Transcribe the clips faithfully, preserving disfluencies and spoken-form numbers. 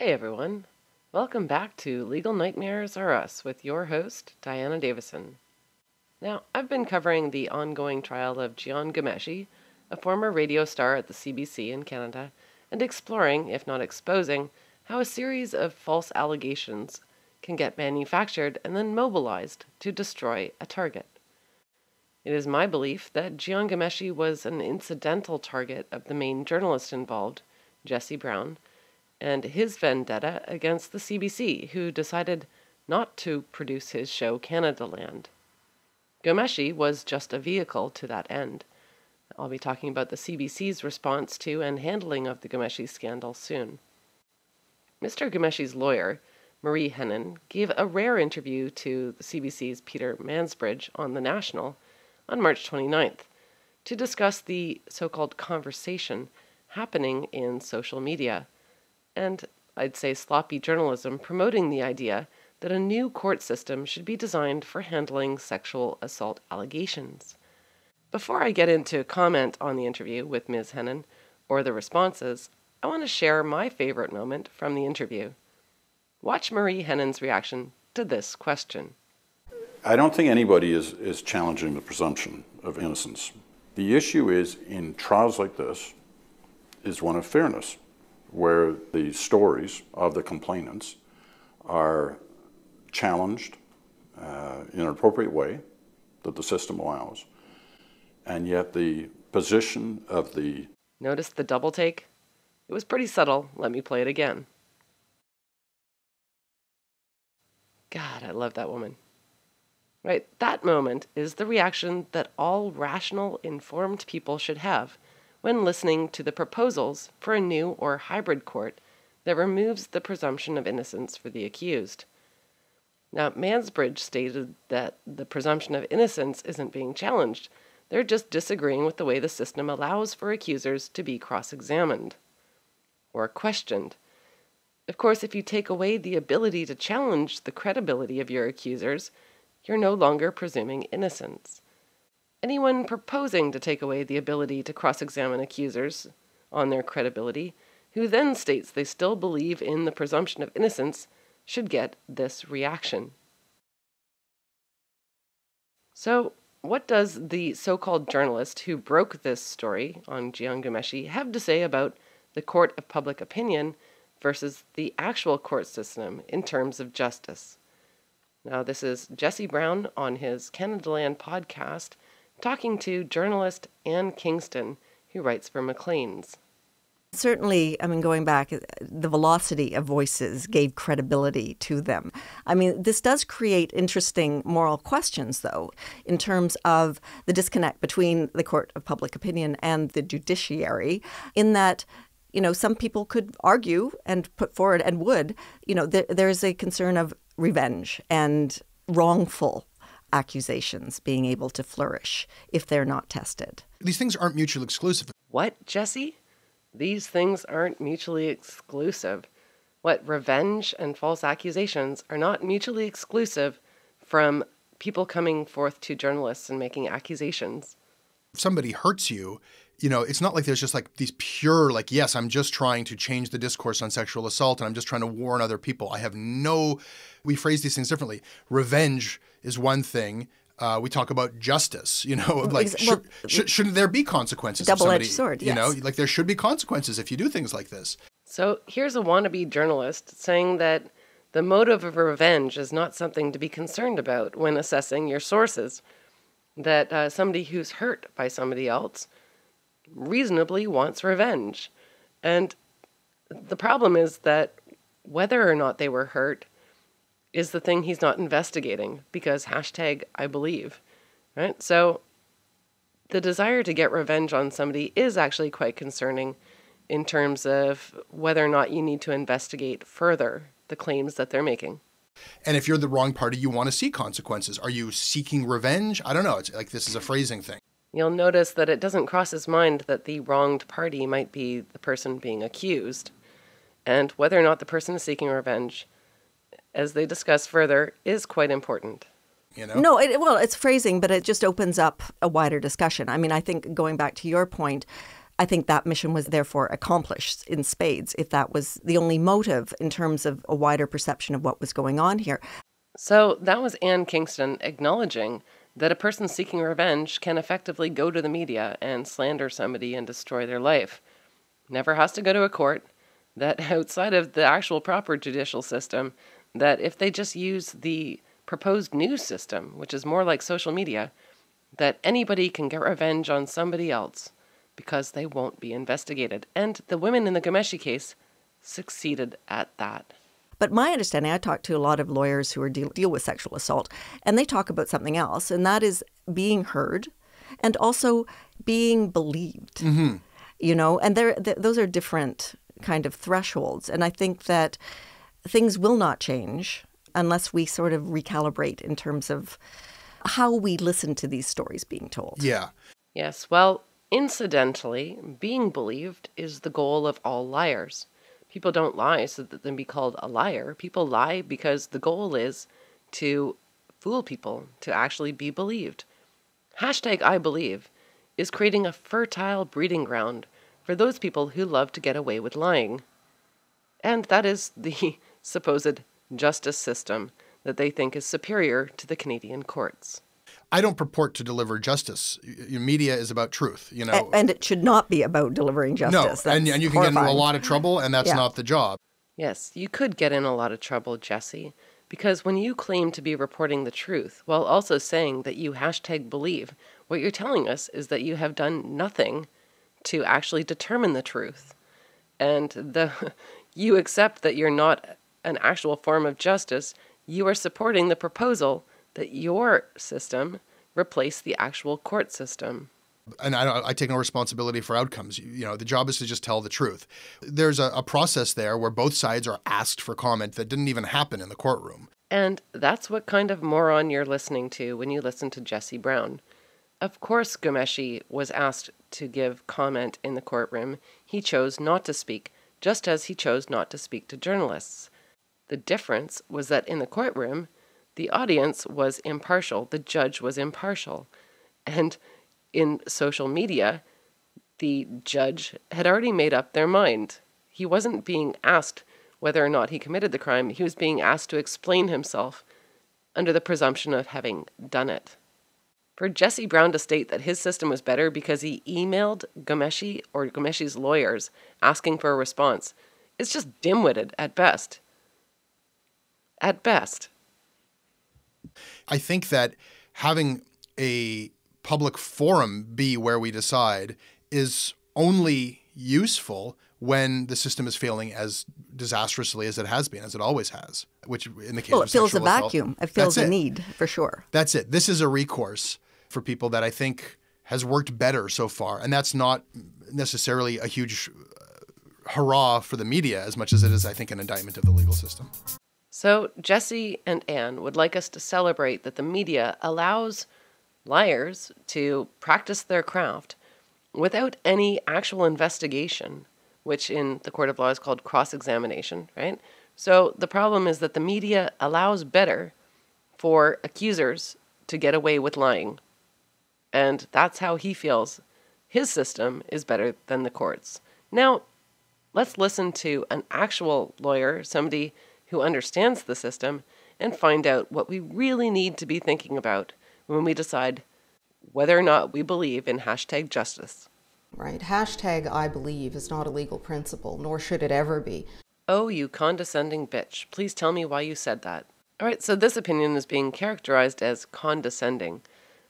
Hey everyone, welcome back to Legal Nightmares Are Us with your host, Diana Davison. Now, I've been covering the ongoing trial of Jian Ghomeshi, a former radio star at the C B C in Canada, and exploring, if not exposing, how a series of false allegations can get manufactured and then mobilized to destroy a target. It is my belief that Jian Ghomeshi was an incidental target of the main journalist involved, Jesse Brown, and his vendetta against the C B C, who decided not to produce his show Canadaland. Ghomeshi was just a vehicle to that end. I'll be talking about the C B C's response to and handling of the Ghomeshi scandal soon. Mister Ghomeshi's lawyer, Marie Henein, gave a rare interview to the C B C's Peter Mansbridge on The National on March twenty-ninth to discuss the so-called conversation happening in social media, and I'd say sloppy journalism promoting the idea that a new court system should be designed for handling sexual assault allegations. Before I get into comment on the interview with Miz Henein, or the responses, I want to share my favorite moment from the interview. Watch Marie Hennin's reaction to this question. I don't think anybody is, is challenging the presumption of innocence. The issue is, in trials like this, is one of fairness, where the stories of the complainants are challenged uh, in an appropriate way that the system allows, and yet the position of the... Notice the double take? It was pretty subtle. Let me play it again. God, I love that woman. Right, that moment is the reaction that all rational, informed people should have when listening to the proposals for a new or hybrid court that removes the presumption of innocence for the accused. Now, Mansbridge stated that the presumption of innocence isn't being challenged. They're just disagreeing with the way the system allows for accusers to be cross-examined or questioned. Of course, if you take away the ability to challenge the credibility of your accusers, you're no longer presuming innocence. Anyone proposing to take away the ability to cross-examine accusers on their credibility, who then states they still believe in the presumption of innocence, should get this reaction. So, what does the so-called journalist who broke this story on Jian Ghomeshi have to say about the court of public opinion versus the actual court system in terms of justice? Now, this is Jesse Brown on his Canadaland podcast, talking to journalist Anne Kingston, who writes for Maclean's. Certainly, I mean, going back, the velocity of voices gave credibility to them. I mean, this does create interesting moral questions, though, in terms of the disconnect between the court of public opinion and the judiciary, in that, you know, some people could argue and put forward and would, you know, th there's a concern of revenge and wrongful accusations being able to flourish if they're not tested. These things aren't mutually exclusive. What, Jesse? These things aren't mutually exclusive. What, revenge and false accusations are not mutually exclusive from people coming forth to journalists and making accusations. If somebody hurts you, you know, it's not like there's just like these pure, like, yes, I'm just trying to change the discourse on sexual assault and I'm just trying to warn other people. I have no, we phrase these things differently. Revenge is one thing. Uh, we talk about justice, you know, like, well, sh sh shouldn't there be consequences? Double-edged sword, yes. You know, like, there should be consequences if you do things like this. So here's a wannabe journalist saying that the motive of revenge is not something to be concerned about when assessing your sources, that uh, somebody who's hurt by somebody else reasonably wants revenge. And the problem is that whether or not they were hurt is the thing he's not investigating, because hashtag I believe, right? So the desire to get revenge on somebody is actually quite concerning in terms of whether or not you need to investigate further the claims that they're making. And if you're the wrong party, you want to see consequences. Are you seeking revenge? I don't know. It's like, this is a phrasing thing. You'll notice that it doesn't cross his mind that the wronged party might be the person being accused. And whether or not the person is seeking revenge, as they discuss further, is quite important. You know? No, it, well, it's phrasing, but it just opens up a wider discussion. I mean, I think going back to your point, I think that mission was therefore accomplished in spades, if that was the only motive in terms of a wider perception of what was going on here. So that was Anne Kingston acknowledging that a person seeking revenge can effectively go to the media and slander somebody and destroy their life. Never has to go to a court, that outside of the actual proper judicial system, that if they just use the proposed news system, which is more like social media, that anybody can get revenge on somebody else because they won't be investigated. And the women in the Ghomeshi case succeeded at that. But my understanding, I talk to a lot of lawyers who are deal, deal with sexual assault, and they talk about something else, and that is being heard and also being believed, mm-hmm. you know, and they're, th those are different kind of thresholds. And I think that things will not change unless we sort of recalibrate in terms of how we listen to these stories being told. Yeah. Yes. Well, incidentally, being believed is the goal of all liars. People don't lie so that they can be called a liar. People lie because the goal is to fool people, to actually be believed. Hashtag I believe is creating a fertile breeding ground for those people who love to get away with lying. And that is the supposed justice system that they think is superior to the Canadian courts. I don't purport to deliver justice. Media is about truth, you know. And it should not be about delivering justice. No, and, and you can horrifying. get into a lot of trouble, and that's yeah. not the job. Yes, you could get in a lot of trouble, Jesse, because when you claim to be reporting the truth while also saying that you hashtag believe, what you're telling us is that you have done nothing to actually determine the truth. And the you accept that you're not an actual form of justice. You are supporting the proposal that your system replace the actual court system. And I, don't, I take no responsibility for outcomes. You, you know, the job is to just tell the truth. There's a, a process there where both sides are asked for comment that didn't even happen in the courtroom. And that's what kind of moron you're listening to when you listen to Jesse Brown. Of course, Ghomeshi was asked to give comment in the courtroom. He chose not to speak, just as he chose not to speak to journalists. The difference was that in the courtroom, the audience was impartial. The judge was impartial. And in social media, the judge had already made up their mind. He wasn't being asked whether or not he committed the crime. He was being asked to explain himself under the presumption of having done it. For Jesse Brown to state that his system was better because he emailed Ghomeshi or Gomeshi's lawyers asking for a response, it's just dim-witted at best. At best. I think that having a public forum be where we decide is only useful when the system is failing as disastrously as it has been, as it always has, which in the case well, of sexual assault. Well, it fills a vacuum. It fills a need, for sure. That's it. This is a recourse for people that I think has worked better so far, and that's not necessarily a huge hurrah for the media as much as it is, I think, an indictment of the legal system. So Jesse and Anne would like us to celebrate that the media allows liars to practice their craft without any actual investigation, which in the court of law is called cross-examination, right? So the problem is that the media allows better for accusers to get away with lying. And that's how he feels his system is better than the courts. Now, let's listen to an actual lawyer, somebody who understands the system, and find out what we really need to be thinking about when we decide whether or not we believe in hashtag justice. Right. Hashtag I believe is not a legal principle, nor should it ever be. Oh, you condescending bitch. Please tell me why you said that. All right, so this opinion is being characterized as condescending.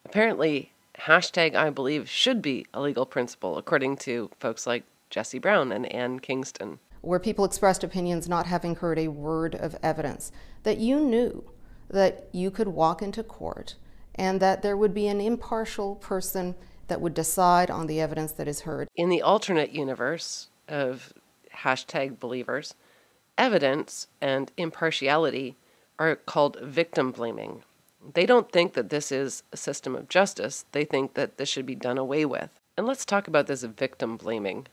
Apparently, hashtag I believe should be a legal principle, according to folks like Jesse Brown and Anne Kingston, where people expressed opinions not having heard a word of evidence, that you knew that you could walk into court and that there would be an impartial person that would decide on the evidence that is heard. In the alternate universe of hashtag believers, evidence and impartiality are called victim blaming. They don't think that this is a system of justice. They think that this should be done away with. And let's talk about this victim blaming.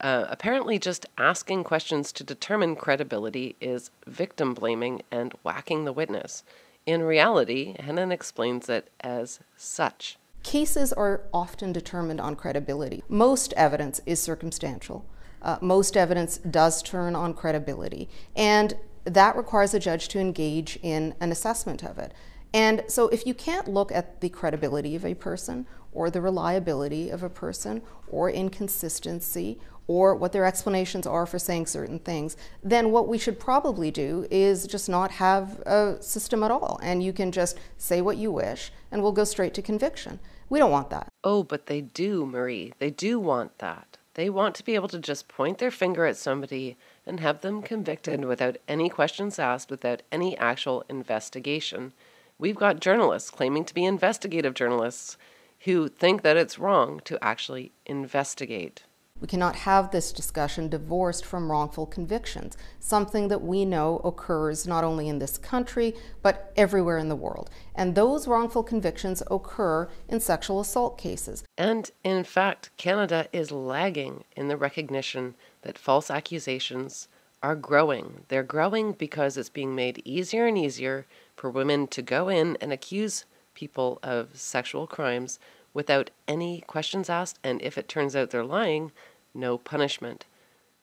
Uh, apparently just asking questions to determine credibility is victim blaming and whacking the witness. In reality, Henein explains it as such. Cases are often determined on credibility. Most evidence is circumstantial. Uh, most evidence does turn on credibility, and that requires a judge to engage in an assessment of it. And so if you can't look at the credibility of a person, or the reliability of a person, or inconsistency, or what their explanations are for saying certain things, then what we should probably do is just not have a system at all, and you can just say what you wish, and we'll go straight to conviction. We don't want that. Oh, but they do, Marie. They do want that. They want to be able to just point their finger at somebody and have them convicted without any questions asked, without any actual investigation. We've got journalists claiming to be investigative journalists who think that it's wrong to actually investigate. We cannot have this discussion divorced from wrongful convictions, something that we know occurs not only in this country, but everywhere in the world. And those wrongful convictions occur in sexual assault cases. And in fact, Canada is lagging in the recognition that false accusations are growing. They're growing because it's being made easier and easier for women to go in and accuse people of sexual crimes without any questions asked, and if it turns out they're lying, no punishment.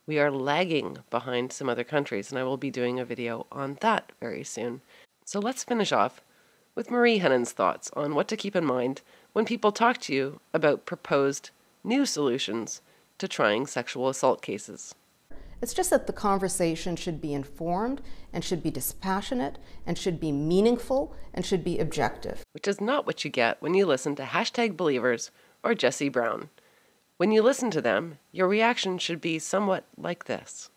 We are lagging behind some other countries, and I will be doing a video on that very soon. So let's finish off with Marie Henein's thoughts on what to keep in mind when people talk to you about proposed new solutions to trying sexual assault cases. It's just that the conversation should be informed, and should be dispassionate, and should be meaningful, and should be objective. Which is not what you get when you listen to hashtag Believers or Jesse Brown. When you listen to them, your reaction should be somewhat like this.